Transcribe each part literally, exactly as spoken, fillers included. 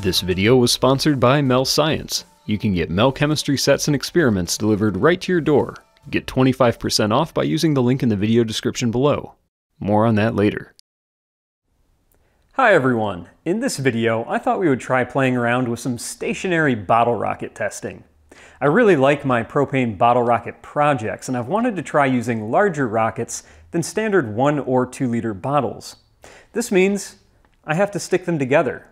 This video was sponsored by MEL Science. You can get MEL chemistry sets and experiments delivered right to your door. Get twenty-five percent off by using the link in the video description below. More on that later. Hi everyone! In this video, I thought we would try playing around with some stationary bottle rocket testing. I really like my propane bottle rocket projects, and I've wanted to try using larger rockets than standard one or two liter bottles. This means I have to stick them together.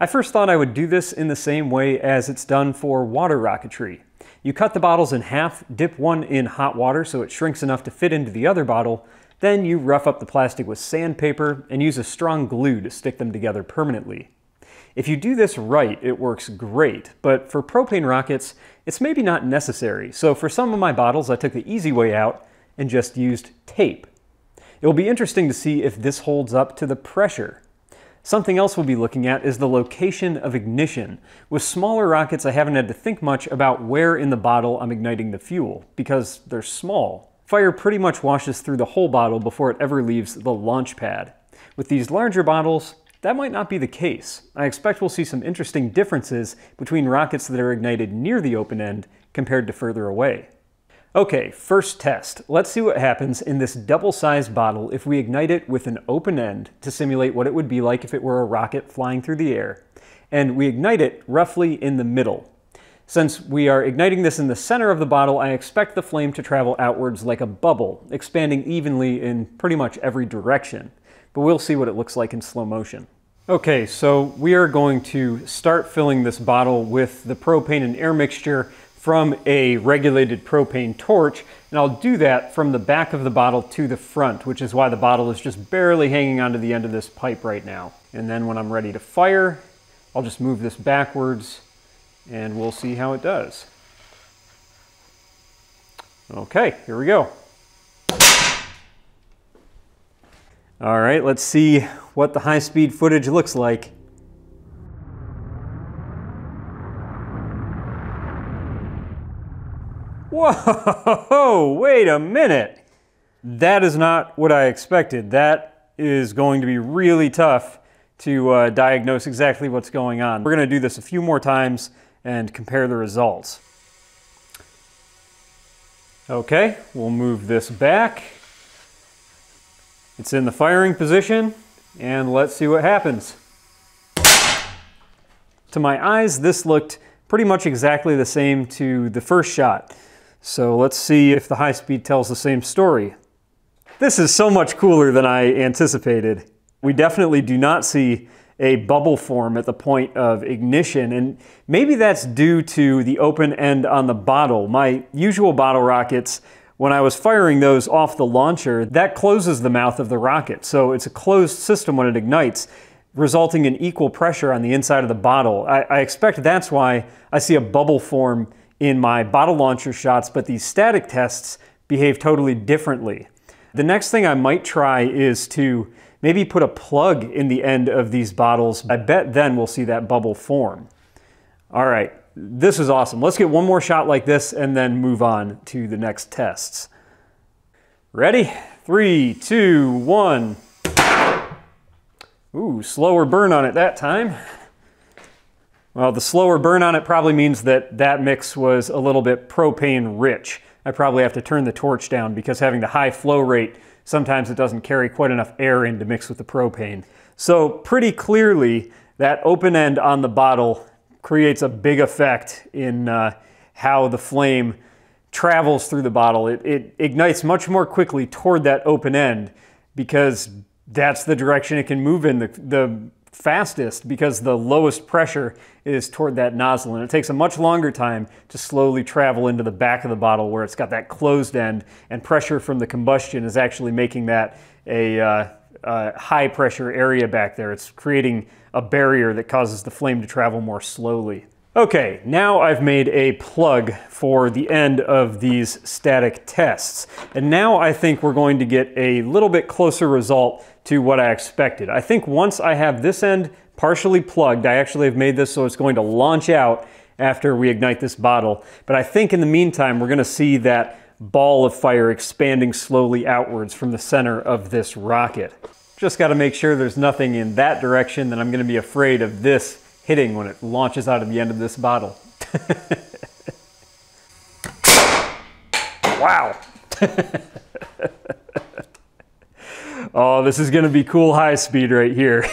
I first thought I would do this in the same way as it's done for water rocketry. You cut the bottles in half, dip one in hot water so it shrinks enough to fit into the other bottle, then you rough up the plastic with sandpaper and use a strong glue to stick them together permanently. If you do this right, it works great, but for propane rockets, it's maybe not necessary, so for some of my bottles I took the easy way out and just used tape. It will be interesting to see if this holds up to the pressure. Something else we'll be looking at is the location of ignition. With smaller rockets, I haven't had to think much about where in the bottle I'm igniting the fuel, because they're small. Fire pretty much washes through the whole bottle before it ever leaves the launch pad. With these larger bottles, that might not be the case. I expect we'll see some interesting differences between rockets that are ignited near the open end compared to further away. Okay, first test. Let's see what happens in this double-sized bottle if we ignite it with an open end to simulate what it would be like if it were a rocket flying through the air. And we ignite it roughly in the middle. Since we are igniting this in the center of the bottle, I expect the flame to travel outwards like a bubble, expanding evenly in pretty much every direction. But we'll see what it looks like in slow motion. Okay, so we are going to start filling this bottle with the propane and air mixture from a regulated propane torch, and I'll do that from the back of the bottle to the front, which is why the bottle is just barely hanging onto the end of this pipe right now. And then when I'm ready to fire, I'll just move this backwards and we'll see how it does. Okay, here we go. All right, let's see what the high-speed footage looks like. Whoa, wait a minute. That is not what I expected. That is going to be really tough to uh, diagnose exactly what's going on. We're gonna do this a few more times and compare the results. Okay, we'll move this back. It's in the firing position, and let's see what happens. To my eyes, this looked pretty much exactly the same to the first shot. So let's see if the high speed tells the same story. This is so much cooler than I anticipated. We definitely do not see a bubble form at the point of ignition, and maybe that's due to the open end on the bottle. My usual bottle rockets, when I was firing those off the launcher, that closes the mouth of the rocket, so it's a closed system when it ignites, resulting in equal pressure on the inside of the bottle. I, I expect that's why I see a bubble form in my bottle launcher shots, but these static tests behave totally differently. The next thing I might try is to maybe put a plug in the end of these bottles. I bet then we'll see that bubble form. All right, this is awesome. Let's get one more shot like this and then move on to the next tests. Ready? Three, two, one. Ooh, slower burn on it that time. Well, the slower burn on it probably means that that mix was a little bit propane rich. I probably have to turn the torch down because having the high flow rate, sometimes it doesn't carry quite enough air in to mix with the propane. So pretty clearly, that open end on the bottle creates a big effect in uh, how the flame travels through the bottle. It, it ignites much more quickly toward that open end because that's the direction it can move in the, the fastest, because the lowest pressure is toward that nozzle, and it takes a much longer time to slowly travel into the back of the bottle where it's got that closed end, and pressure from the combustion is actually making that a uh, uh, high pressure area back there. It's creating a barrier that causes the flame to travel more slowly. Okay, now I've made a plug for the end of these static tests, and now I think we're going to get a little bit closer result to what I expected. I think once I have this end partially plugged, I actually have made this so it's going to launch out after we ignite this bottle, but I think in the meantime we're going to see that ball of fire expanding slowly outwards from the center of this rocket. Just got to make sure there's nothing in that direction, then I'm going to be afraid of this hitting when it launches out of the end of this bottle. Wow. Oh, this is going to be cool high speed right here.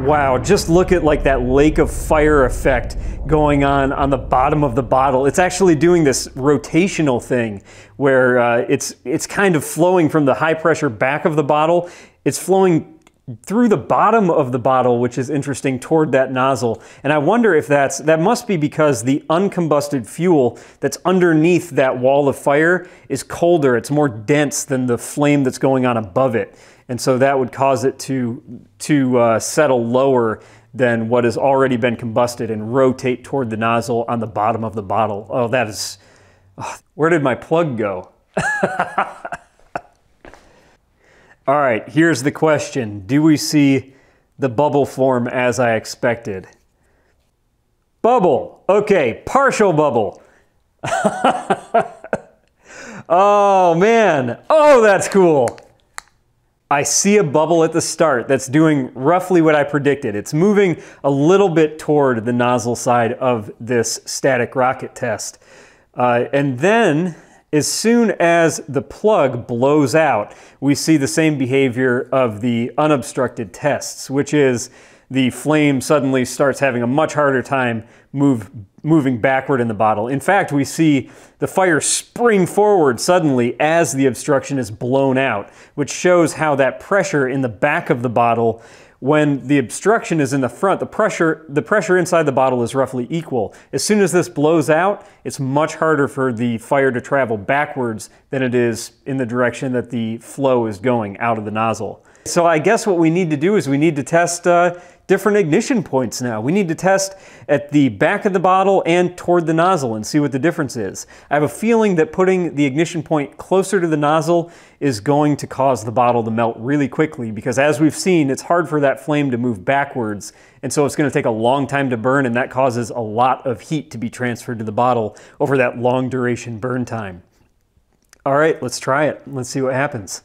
Wow, just look at like that lake of fire effect going on on the bottom of the bottle. It's actually doing this rotational thing where uh, it's, it's kind of flowing from the high pressure back of the bottle. It's flowing through the bottom of the bottle, which is interesting, toward that nozzle. And I wonder if that's, that must be because the uncombusted fuel that's underneath that wall of fire is colder. It's more dense than the flame that's going on above it. And so that would cause it to, to uh, settle lower than what has already been combusted and rotate toward the nozzle on the bottom of the bottle. Oh, that is, oh, where did my plug go? All right, here's the question. Do we see the bubble form as I expected? Bubble, okay, partial bubble. Oh man, oh, that's cool. I see a bubble at the start that's doing roughly what I predicted. It's moving a little bit toward the nozzle side of this static rocket test. Uh, and then as soon as the plug blows out, we see the same behavior of the unobstructed tests, which is the flame suddenly starts having a much harder time move, moving backward in the bottle. In fact, we see the fire spring forward suddenly as the obstruction is blown out, which shows how that pressure in the back of the bottle, when the obstruction is in the front, the pressure, the pressure inside the bottle is roughly equal. As soon as this blows out, it's much harder for the fire to travel backwards than it is in the direction that the flow is going out of the nozzle. So I guess what we need to do is we need to test uh, different ignition points now. We need to test at the back of the bottle and toward the nozzle and see what the difference is. I have a feeling that putting the ignition point closer to the nozzle is going to cause the bottle to melt really quickly because, as we've seen, it's hard for that flame to move backwards, and so it's going to take a long time to burn, and that causes a lot of heat to be transferred to the bottle over that long duration burn time. All right, let's try it. Let's see what happens.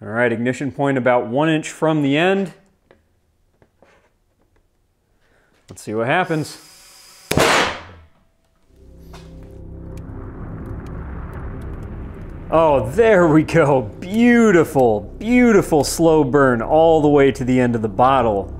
All right, ignition point about one inch from the end. Let's see what happens. Oh, there we go. Beautiful, beautiful slow burn all the way to the end of the bottle.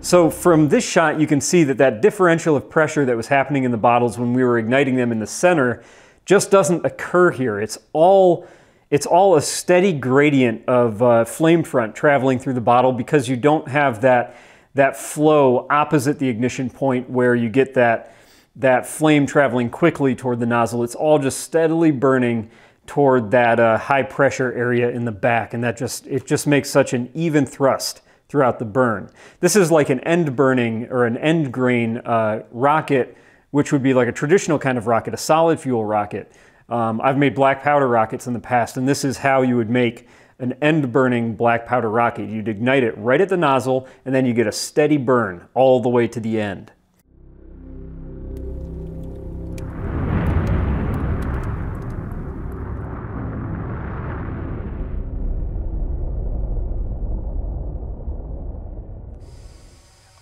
So from this shot, you can see that that differential of pressure that was happening in the bottles when we were igniting them in the center just doesn't occur here. It's all, it's all a steady gradient of uh, flame front traveling through the bottle because you don't have that, that flow opposite the ignition point where you get that, that flame traveling quickly toward the nozzle. It's all just steadily burning toward that uh, high pressure area in the back, and that just, it just makes such an even thrust throughout the burn. This is like an end burning or an end grain uh, rocket, which would be like a traditional kind of rocket, a solid fuel rocket. Um, I've made black powder rockets in the past, and this is how you would make an end-burning black powder rocket. You'd ignite it right at the nozzle, and then you get a steady burn all the way to the end.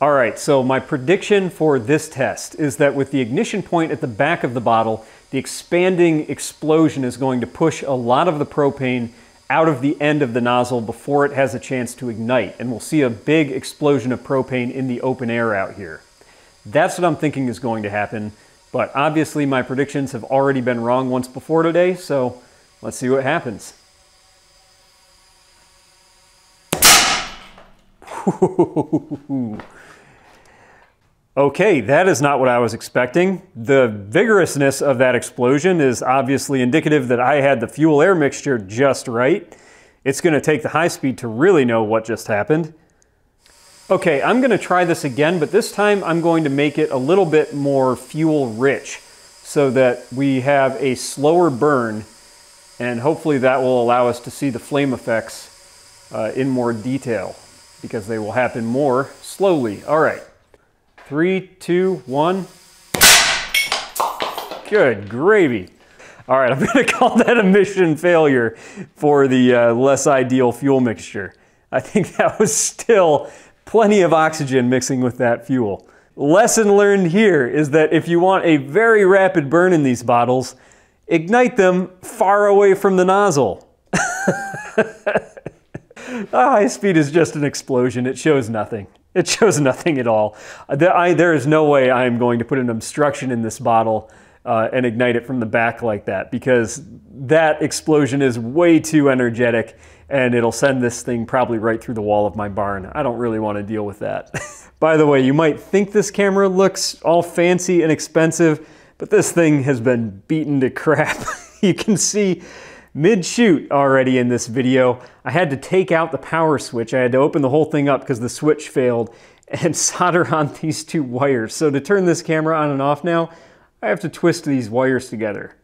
All right, so my prediction for this test is that with the ignition point at the back of the bottle, the expanding explosion is going to push a lot of the propane out of the end of the nozzle before it has a chance to ignite, and we'll see a big explosion of propane in the open air out here. That's what I'm thinking is going to happen, but obviously my predictions have already been wrong once before today, so let's see what happens. Okay, that is not what I was expecting. The vigorousness of that explosion is obviously indicative that I had the fuel-air mixture just right. It's going to take the high speed to really know what just happened. Okay, I'm going to try this again, but this time I'm going to make it a little bit more fuel-rich so that we have a slower burn, and hopefully that will allow us to see the flame effects uh, in more detail, because they will happen more slowly. All right. Three, two, one. Good gravy. All right, I'm gonna call that emission failure for the uh, less ideal fuel mixture. I think that was still plenty of oxygen mixing with that fuel. Lesson learned here is that if you want a very rapid burn in these bottles, ignite them far away from the nozzle. Ah, high speed is just an explosion. It shows nothing. It shows nothing at all. I, there is no way I am going to put an obstruction in this bottle uh, and ignite it from the back like that, because that explosion is way too energetic and it'll send this thing probably right through the wall of my barn. I don't really want to deal with that. By the way, you might think this camera looks all fancy and expensive, but this thing has been beaten to crap. You can see mid-shoot already in this video, I had to take out the power switch. I had to open the whole thing up because the switch failed and solder on these two wires. So to turn this camera on and off now, I have to twist these wires together.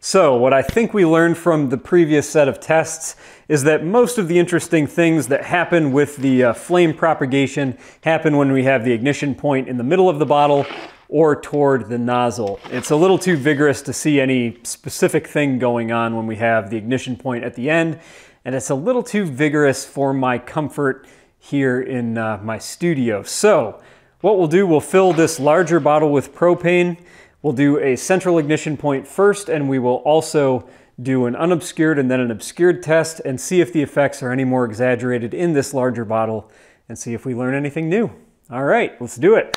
So what I think we learned from the previous set of tests is that most of the interesting things that happen with the uh, flame propagation happen when we have the ignition point in the middle of the bottle or toward the nozzle. It's a little too vigorous to see any specific thing going on when we have the ignition point at the end, and it's a little too vigorous for my comfort here in uh, my studio. So what we'll do, we'll fill this larger bottle with propane, we'll do a central ignition point first, and we will also do an unobscured and then an obscured test and see if the effects are any more exaggerated in this larger bottle and see if we learn anything new. All right, let's do it.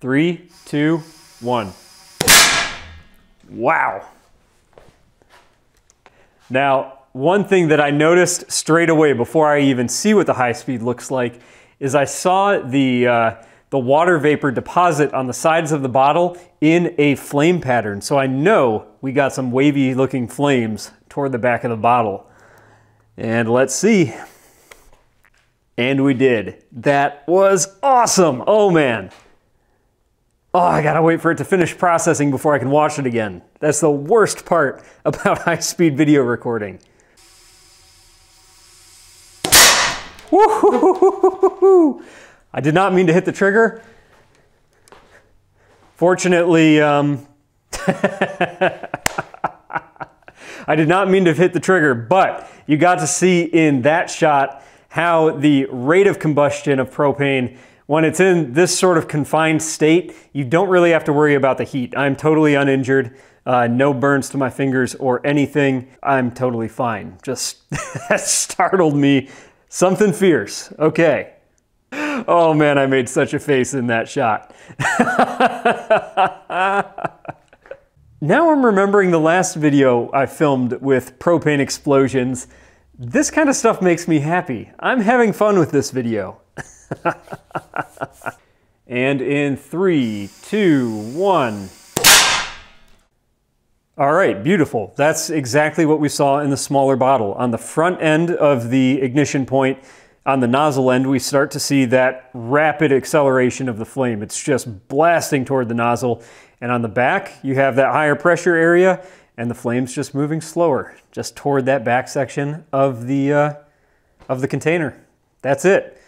Three, two, one. Wow. Now, one thing that I noticed straight away before I even see what the high speed looks like is I saw the, uh, the water vapor deposit on the sides of the bottle in a flame pattern. So I know we got some wavy looking flames toward the back of the bottle. And let's see. And we did. That was awesome. Oh man. Oh, I gotta wait for it to finish processing before I can watch it again. That's the worst part about high-speed video recording. Woo-hoo-hoo-hoo-hoo-hoo. I did not mean to hit the trigger. Fortunately, um, I did not mean to hit the trigger, but you got to see in that shot how the rate of combustion of propane, when it's in this sort of confined state, you don't really have to worry about the heat. I'm totally uninjured, uh, no burns to my fingers or anything. I'm totally fine. Just that startled me. Something fierce. Okay. Oh man, I made such a face in that shot. Now I'm remembering the last video I filmed with propane explosions. This kind of stuff makes me happy. I'm having fun with this video. And in three, two, one. All right, beautiful. That's exactly what we saw in the smaller bottle. On the front end of the ignition point, on the nozzle end, we start to see that rapid acceleration of the flame. It's just blasting toward the nozzle. And on the back, you have that higher pressure area and the flame's just moving slower, just toward that back section of the, uh, of the container. That's it.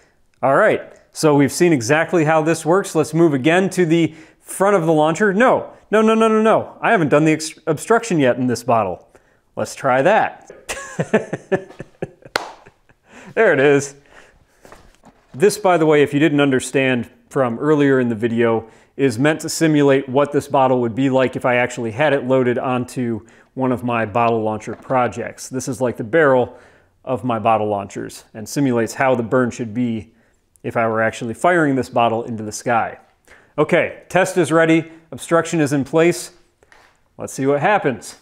All right, so we've seen exactly how this works. Let's move again to the front of the launcher. No, no, no, no, no, no. I haven't done the obstruction yet in this bottle. Let's try that. There it is. This, by the way, if you didn't understand from earlier in the video, is meant to simulate what this bottle would be like if I actually had it loaded onto one of my bottle launcher projects. This is like the barrel of my bottle launchers and simulates how the burn should be if I were actually firing this bottle into the sky. Okay, test is ready, obstruction is in place. Let's see what happens.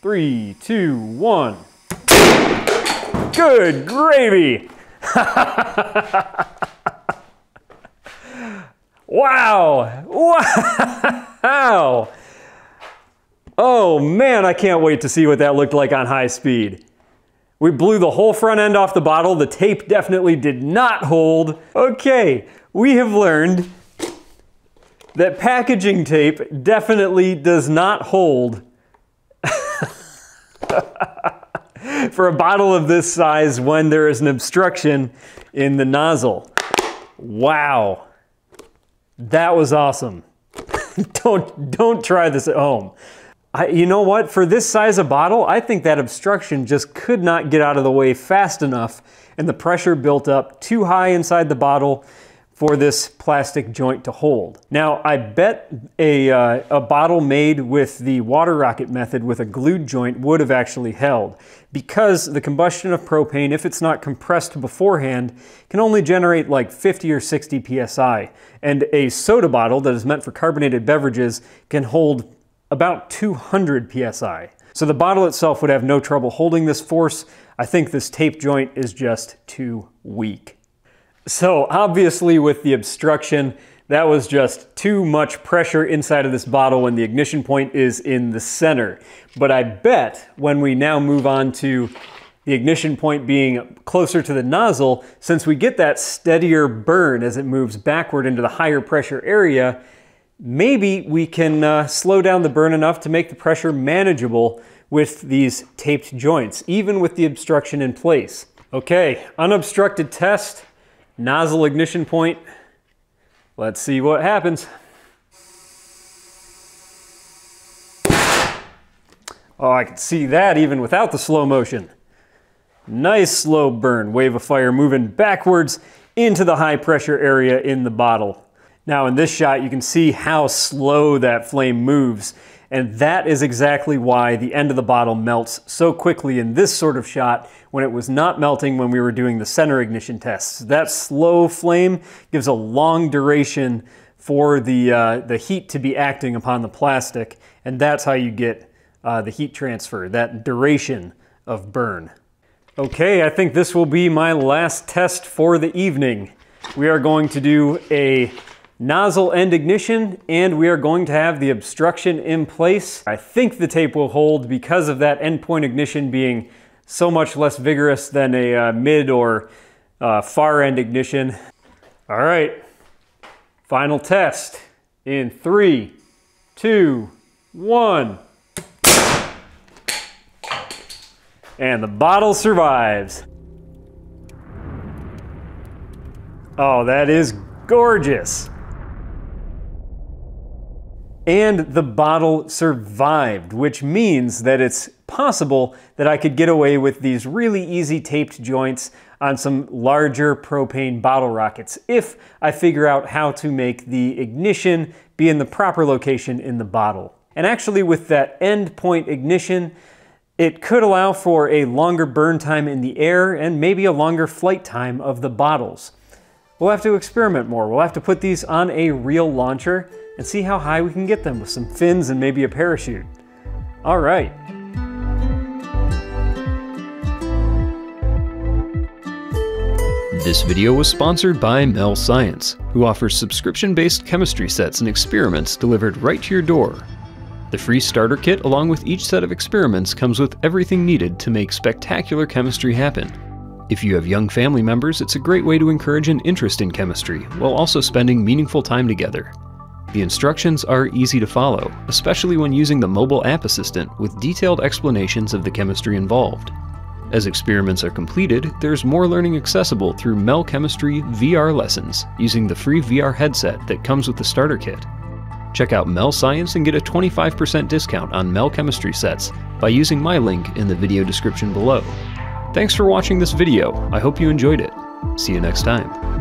Three, two, one. Good gravy! Wow, wow! Oh man, I can't wait to see what that looked like on high speed. We blew the whole front end off the bottle. The tape definitely did not hold. Okay, we have learned that packaging tape definitely does not hold for a bottle of this size when there is an obstruction in the nozzle. Wow, that was awesome. don't, don't try this at home. I, you know what, for this size of bottle, I think that obstruction just could not get out of the way fast enough, and the pressure built up too high inside the bottle for this plastic joint to hold. Now, I bet a, uh, a bottle made with the water rocket method with a glued joint would have actually held, because the combustion of propane, if it's not compressed beforehand, can only generate like fifty or sixty P S I. And a soda bottle that is meant for carbonated beverages can hold about two hundred P S I. So the bottle itself would have no trouble holding this force. I think this tape joint is just too weak. So obviously with the obstruction, that was just too much pressure inside of this bottle when the ignition point is in the center. But I bet when we now move on to the ignition point being closer to the nozzle, since we get that steadier burn as it moves backward into the higher pressure area, maybe we can uh, slow down the burn enough to make the pressure manageable with these taped joints, even with the obstruction in place. Okay, unobstructed test. Nozzle ignition point. Let's see what happens. Oh, I can see that even without the slow motion. Nice slow burn, wave of fire moving backwards into the high pressure area in the bottle. Now in this shot, you can see how slow that flame moves, and that is exactly why the end of the bottle melts so quickly in this sort of shot when it was not melting when we were doing the center ignition tests. That slow flame gives a long duration for the, uh, the heat to be acting upon the plastic, and that's how you get uh, the heat transfer, that duration of burn. Okay, I think this will be my last test for the evening. We are going to do a nozzle end ignition, and we are going to have the obstruction in place. I think the tape will hold because of that endpoint ignition being so much less vigorous than a uh, mid or uh, far end ignition. All right, final test in three, two, one. And the bottle survives. Oh, that is gorgeous. And the bottle survived, which means that it's possible that I could get away with these really easy taped joints on some larger propane bottle rockets if I figure out how to make the ignition be in the proper location in the bottle. And actually with that end point ignition, it could allow for a longer burn time in the air and maybe a longer flight time of the bottles. We'll have to experiment more. We'll have to put these on a real launcher and see how high we can get them with some fins and maybe a parachute. All right. This video was sponsored by MEL Science, who offers subscription-based chemistry sets and experiments delivered right to your door. The free starter kit, along with each set of experiments, comes with everything needed to make spectacular chemistry happen. If you have young family members, it's a great way to encourage an interest in chemistry while also spending meaningful time together. The instructions are easy to follow, especially when using the mobile app assistant with detailed explanations of the chemistry involved. As experiments are completed, there's more learning accessible through MEL Chemistry V R lessons using the free V R headset that comes with the starter kit. Check out MEL Science and get a twenty-five percent discount on MEL Chemistry sets by using my link in the video description below. Thanks for watching this video. I hope you enjoyed it. See you next time.